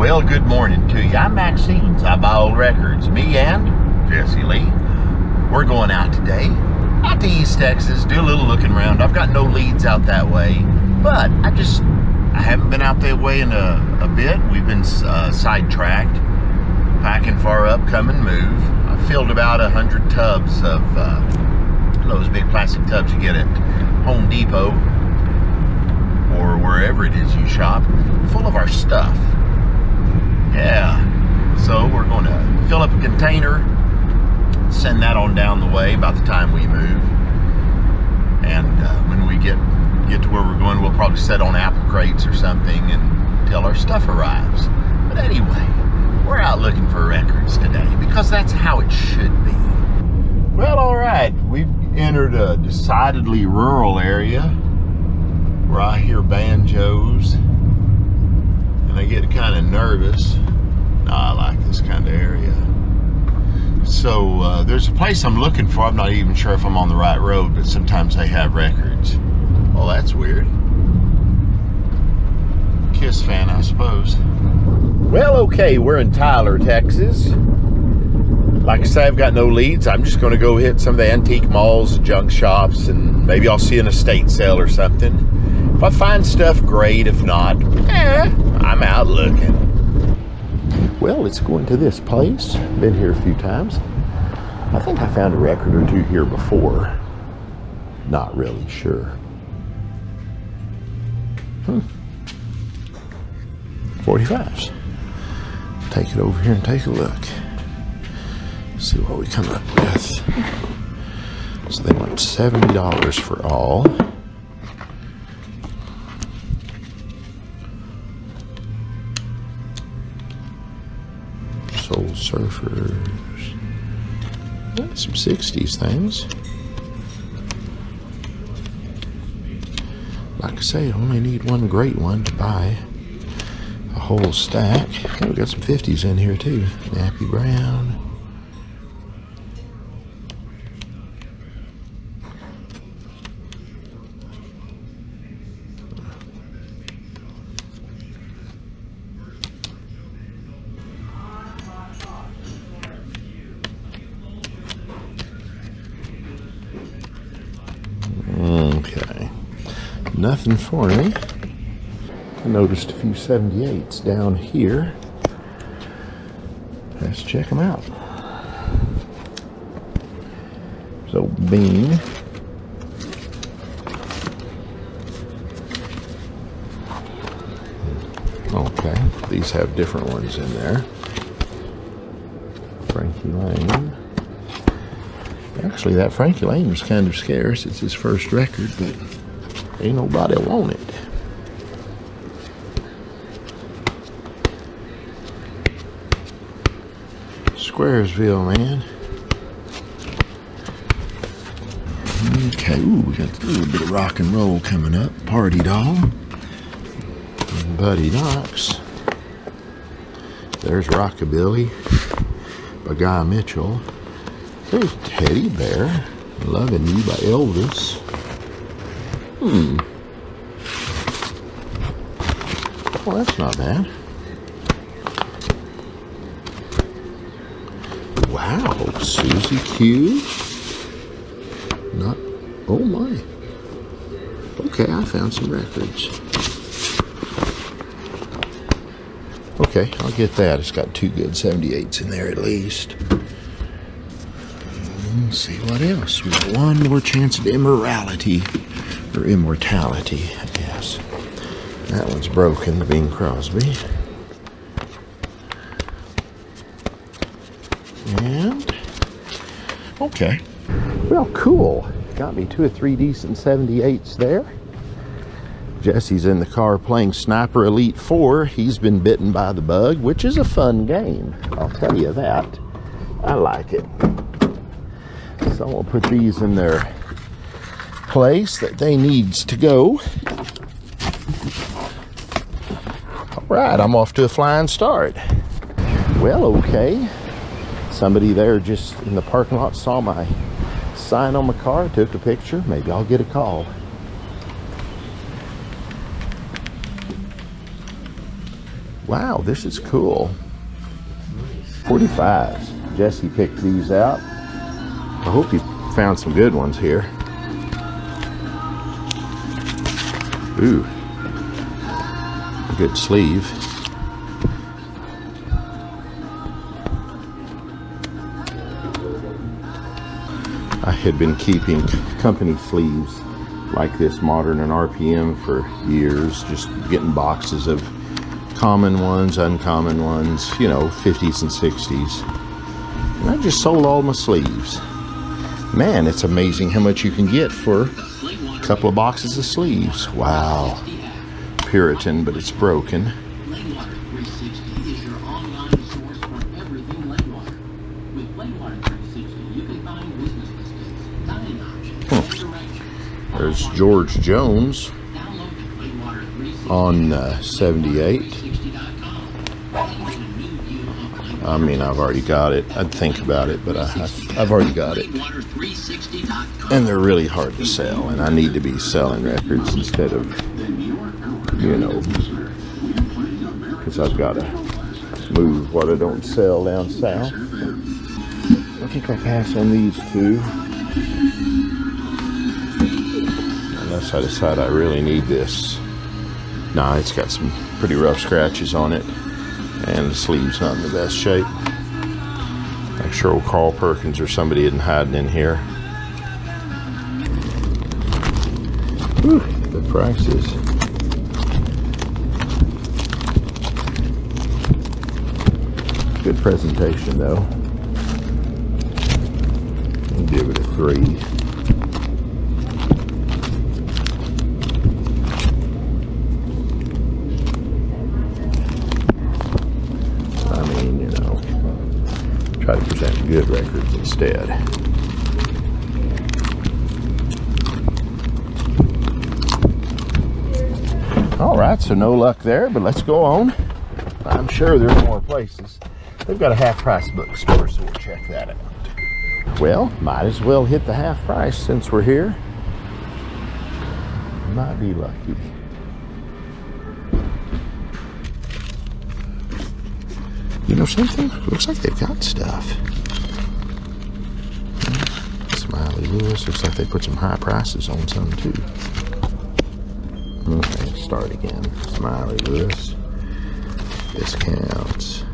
Well, good morning to you. I'm Max Stevens. I buy old records. Me and Jesse Lee. We're going out today, out to East Texas, do a little looking around. I've got no leads out that way, but I haven't been out that way in a bit. We've been sidetracked, packing for our upcoming move. I filled about 100 tubs of those big plastic tubs you get at Home Depot or wherever it is you shop, full of our stuff. Yeah, so we're going to fill up a container, send that on down the way about the time we move, and when we get to where we're going, we'll probably set on apple crates or something until our stuff arrives. But anyway, we're out looking for records today because that's how it should be. Well, all right, we've entered a decidedly rural area where I hear banjos and I get kind of nervous. I like this kind of area. So there's a place I'm looking for. I'm not even sure if I'm on the right road, but sometimes they have records. Well, that's weird. KISS fan, I suppose. Well, okay, we're in Tyler, Texas. Like I say, I've got no leads. I'm just gonna go hit some of the antique malls, junk shops, and maybe I'll see an estate sale or something. If I find stuff, great. If not, I'm out looking. Well, let's go into this place. Been here a few times. I think I found a record or two here before. Not really sure. Hmm. 45s. Take it over here and take a look. See what we come up with. So they want $70 for all. Soul Surfers. Yeah, some 60s things. Like I say, I only need one great one to buy a whole stack. Oh, we got some 50s in here too. Nappy Brown. Nothing for me. I noticed a few 78s down here. Let's check them out. So Bing. Okay, these have different ones in there. Frankie Lane. Actually, that Frankie Lane was kind of scarce. It's his first record, but ain't nobody want it. Squaresville, man. Okay, ooh, we got a little bit of rock and roll coming up. Party Doll. And Buddy Knox. There's Rockabilly by Guy Mitchell. There's Teddy Bear. Loving You by Elvis. Well, that's not bad. Wow, Susie Q. Not, oh my. Okay, I found some records. Okay, I'll get that. It's got two good 78s in there at least. Let's see what else. We got one more chance at immorality. Or immortality, I guess. That one's broken, the Bing Crosby. And, okay. Well, cool. Got me two or three decent 78s there. Jesse's in the car playing Sniper Elite 4. He's been bitten by the bug, which is a fun game. I'll tell you that. I like it. So I'll put these in there. Place that they needs to go. All right, I'm off to a flying start. Well, okay. Somebody there just in the parking lot saw my sign on my car, took a picture. Maybe I'll get a call. Wow, this is cool. 45s. Jesse picked these out. I hope you found some good ones here. Ooh, a good sleeve. I had been keeping company sleeves like this, Modern and RPM, for years, just getting boxes of common ones, uncommon ones, you know, 50s and 60s. And I just sold all my sleeves. Man, it's amazing how much you can get for a couple of boxes of sleeves. Wow. Puritan, but it's broken. There's George Jones on 78. I mean, I've already got it. I'd think about it, but I've already got it. And they're really hard to sell, and I need to be selling records instead of, you know, because I've got to move what I don't sell down south. I think I'll pass on these two. I decide I really need this. Nah, it's got some pretty rough scratches on it, and the sleeve's not in the best shape. I'm sure old Carl Perkins or somebody isn't hiding in here. Whew, the prices. Good presentation though. I'll give it a 3. To present good records instead. All right, so no luck there, but let's go on. I'm sure there's more places. They've got a Half Price bookstore, so we'll check that out. Well, might as well hit the Half Price since we're here. Might be lucky. You know something? Looks like they've got stuff. Smiley Lewis. Looks like they put some high prices on some too. Okay, start again. Smiley Lewis. Discounts.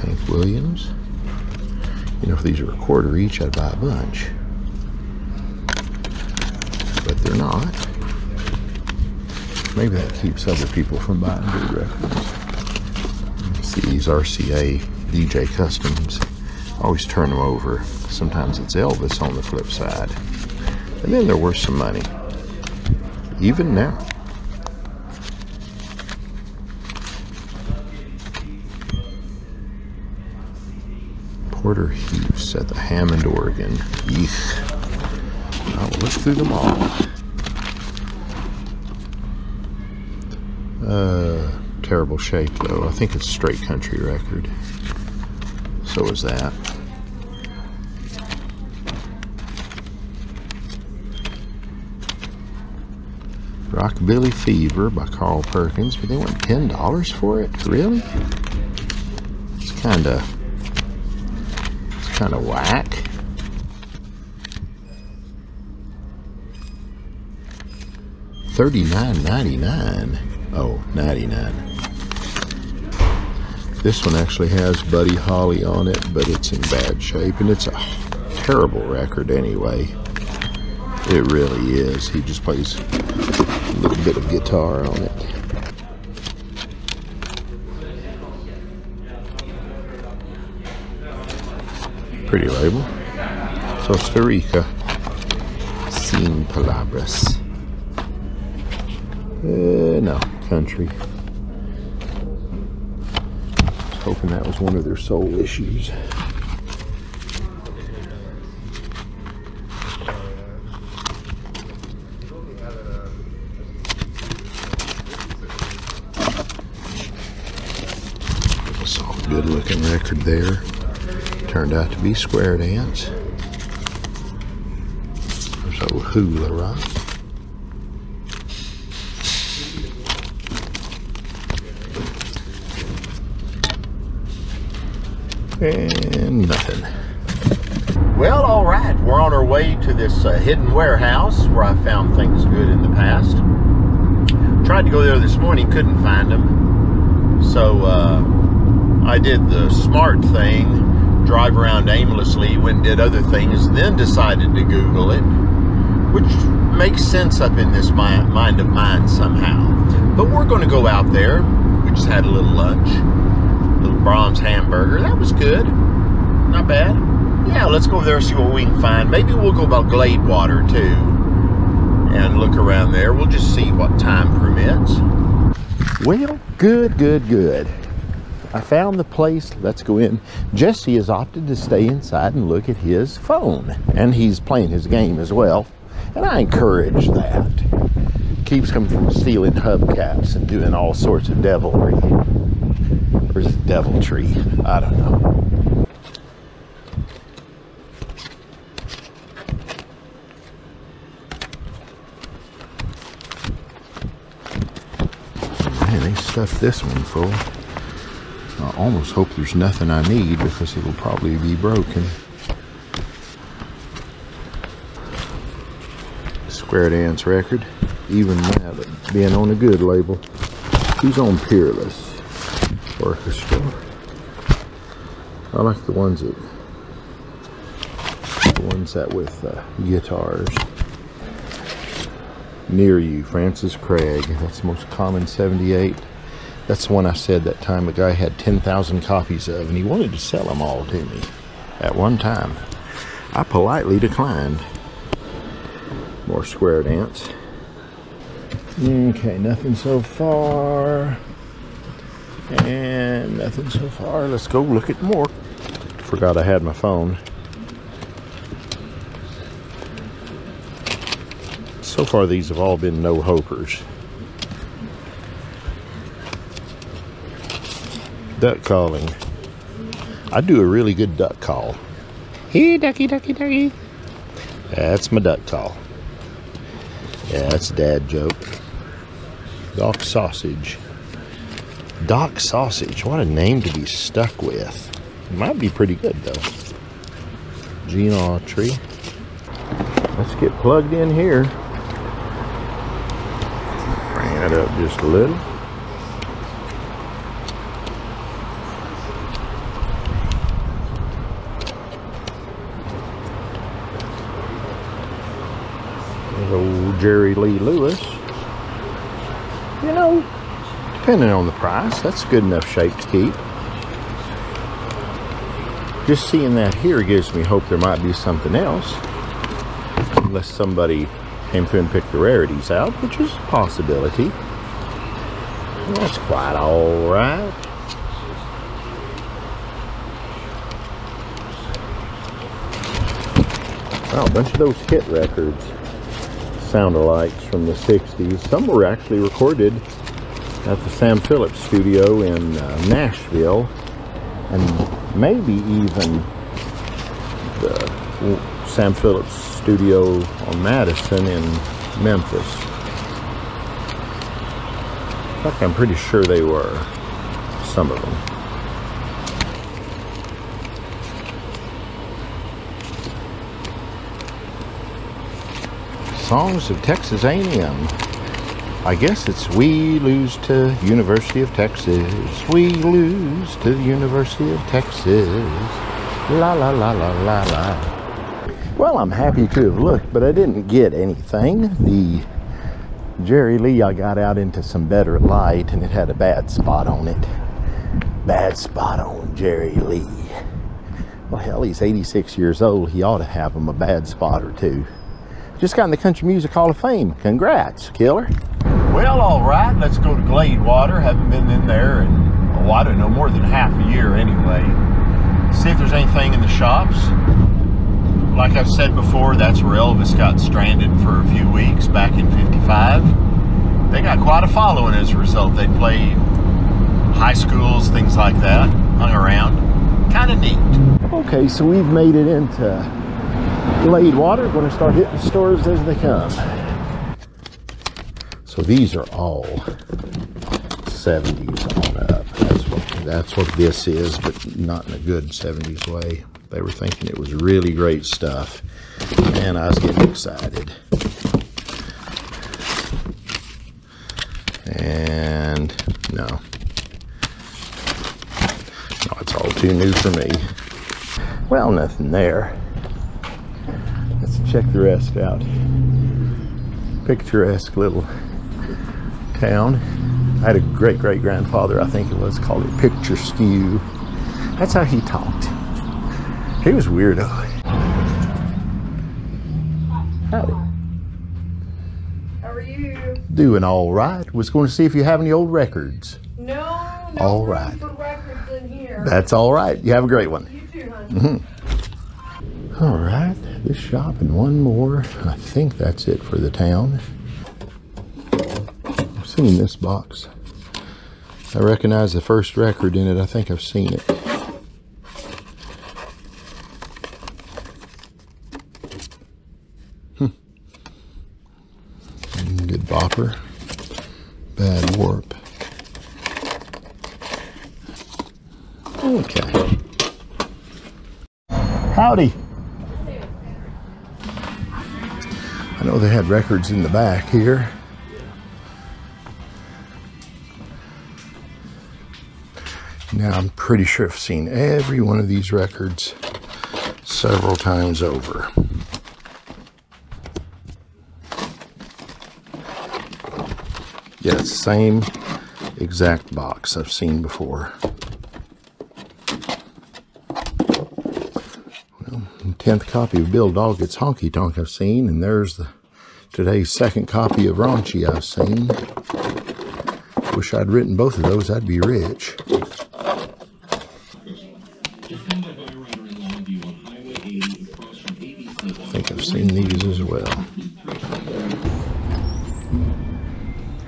Hank Williams. You know, if these were a quarter each, I'd buy a bunch. They're not. Maybe that keeps other people from buying good records. Let's see, these RCA DJ Customs. Always turn them over. Sometimes it's Elvis on the flip side. And then they're worth some money. Even now. Porter Hughes at the Hammond, Oregon. Yeesh. I will look through them all. Terrible shape though. I think it's straight country record. So is that. Rockabilly Fever by Carl Perkins, but they want $10 for it? Really? It's kinda whack. $39.99. Oh, 99. This one actually has Buddy Holly on it, but it's in bad shape, and it's a terrible record anyway. It really is. He just plays a little bit of guitar on it. Pretty label. Sosa Rica. Sin Palabras. No, country. I was hoping that was one of their soul issues. I saw a good looking record there. Turned out to be Square Dance. There's old hula, right? And nothing. Well, all right, we're on our way to this hidden warehouse where I found things good in the past. Tried to go there this morning, couldn't find them. So I did the smart thing, drive around aimlessly, went and did other things, and then decided to Google it, which makes sense up in this mind of mine somehow. But we're gonna go out there. We just had a little lunch. Little Brahms hamburger. That was good. Not bad. Yeah, let's go over there and see what we can find. Maybe we'll go about Gladewater too and look around there. We'll just see what time permits. Well, good. I found the place. Let's go in. Jesse has opted to stay inside and look at his phone. And he's playing his game as well. And I encourage that. Keeps him from stealing hubcaps and doing all sorts of devilry. Or is it deviltry? I don't know. Man, they stuffed this one full. I almost hope there's nothing I need because it'll probably be broken. Square Dance record. Even that being on a good label. Who's on Peerless? Orchestra. I like the ones that with guitars. Near You, Francis Craig. That's the most common 78. That's the one I said that time the guy had 10,000 copies of, and he wanted to sell them all to me at one time. I politely declined. More Square Dance. Okay, nothing so far. And nothing so far. Let's go look at more. Forgot I had my phone. So far these have all been no-hopers. Duck calling. I do a really good duck call. Hey, ducky, ducky, ducky. That's my duck call. Yeah, that's a dad joke. Dock sausage. Dock sausage, what a name to be stuck with. It might be pretty good though. Gene Autry. Let's get plugged in here. Bring it up just a little. There's old Jerry Lee Lewis. You know, depending on the price, that's good enough shape to keep. Just seeing that here gives me hope there might be something else. Unless somebody came through and picked the rarities out, which is a possibility. That's quite all right. Wow, a bunch of those hit records. Sound-alikes from the 60s. Some were actually recorded at the Sam Phillips Studio in Nashville, and maybe even the Sam Phillips Studio on Madison in Memphis. In fact, I'm pretty sure they were, some of them. Songs of Texas A&M. I guess it's we lose to University of Texas. We lose to the University of Texas. La la la la la la. Well, I'm happy to have looked, but I didn't get anything. The Jerry Lee, I got out into some better light, and it had a bad spot on it. Bad spot on Jerry Lee. Well, hell, he's 86 years old. He ought to have him a bad spot or two. Just got in the Country Music Hall of Fame. Congrats, killer. Well, all right, let's go to Gladewater. Haven't been in there in, oh, I don't know, more than half a year anyway. See if there's anything in the shops. Like I've said before, that's where Elvis got stranded for a few weeks back in '55. They got quite a following as a result. They played high schools, things like that, hung around. Kind of neat. Okay, so we've made it into Gladewater. We're going to start hitting stores as they come. So these are all 70s on up. That's what this is, but not in a good 70s way. They were thinking it was really great stuff, and I was getting excited. And no, it's all too new for me. Well, nothing there. Let's check the rest out. Picturesque little town. I had a great-great-grandfather, I think it was, called it Picture Skew. That's how he talked. He was weirdo. Howdy. How are you? Doing all right. Was going to see if you have any old records. No, no. All right. Put records in here. That's all right. You have a great one. You too, honey. Mm-hmm. All right. This shop and one more. I think that's it for the town. Seen this box. I recognize the first record in it. I think I've seen it. Good bopper. Bad warp. Okay. Howdy. I know they had records in the back here. Now, I'm pretty sure I've seen every one of these records several times over. Yeah, same exact box I've seen before. Well, 10th copy of Bill Doggett's Honky Tonk I've seen, and there's today's second copy of Raunchy I've seen. Wish I'd written both of those, I'd be rich. Seen these as well.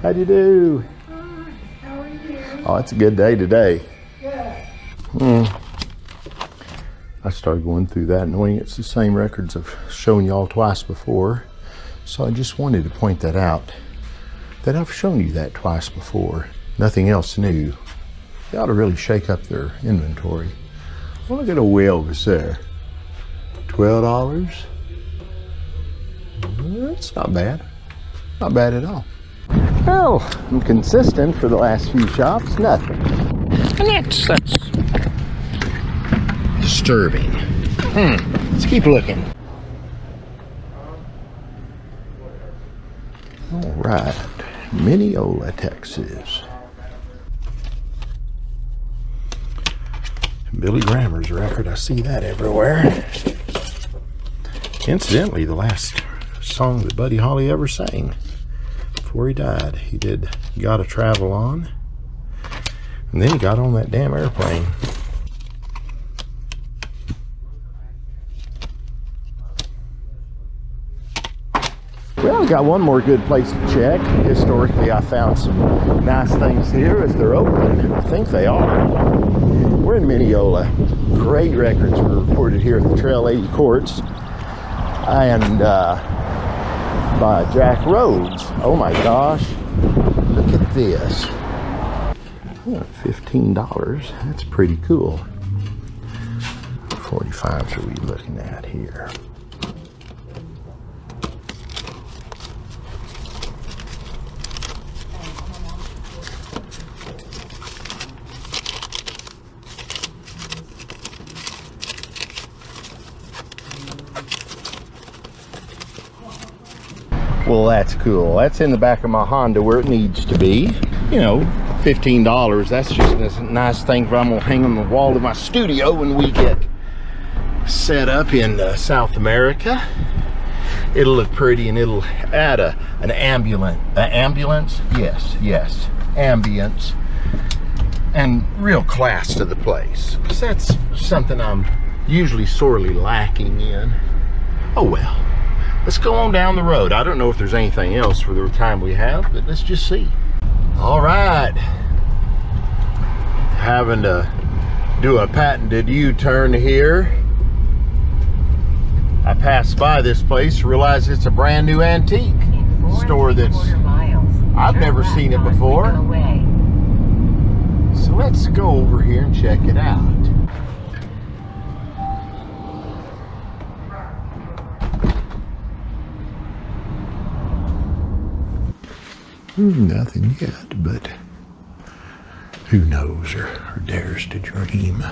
How do you do? Hi, how are you? Oh, it's a good day today. Yeah. I started going through that knowing it's the same records I've shown y'all twice before. So I just wanted to point that out. That I've shown you that twice before. Nothing else new. They ought to really shake up their inventory. Well, look at old Elvis there. $12. It's not bad. Not bad at all. Well, I'm consistent for the last few shops. Nothing. And that's disturbing. Let's keep looking. All right. Mineola, Texas. Billy Grammer's record. I see that everywhere. Incidentally, the last song that Buddy Holly ever sang before he died. He did Gotta Travel On, and then he got on that damn airplane. Well, we got one more good place to check. Historically, I found some nice things here as they're open. I think they are. We're in Mineola. Great records were reported here at the Trail 80 Courts and by Jack Rhodes. Oh my gosh, look at this. $15, that's pretty cool. 45s are we looking at here? Well, that's cool. That's in the back of my Honda where it needs to be. You know, $15. That's just a nice thing for I'm going to hang on the wall of my studio when we get set up in South America. It'll look pretty, and it'll add an ambulance. Ambulance? Yes, yes. Ambience. And real class to the place. Because that's something I'm usually sorely lacking in. Oh, well. Let's go on down the road. I don't know if there's anything else for the time we have, but let's just see. All right. Having to do a patented U-turn here. I passed by this place, realized it's a brand new antique store that's, I've never seen it before. So let's go over here and check it out. Nothing yet, but who knows or dares to dream.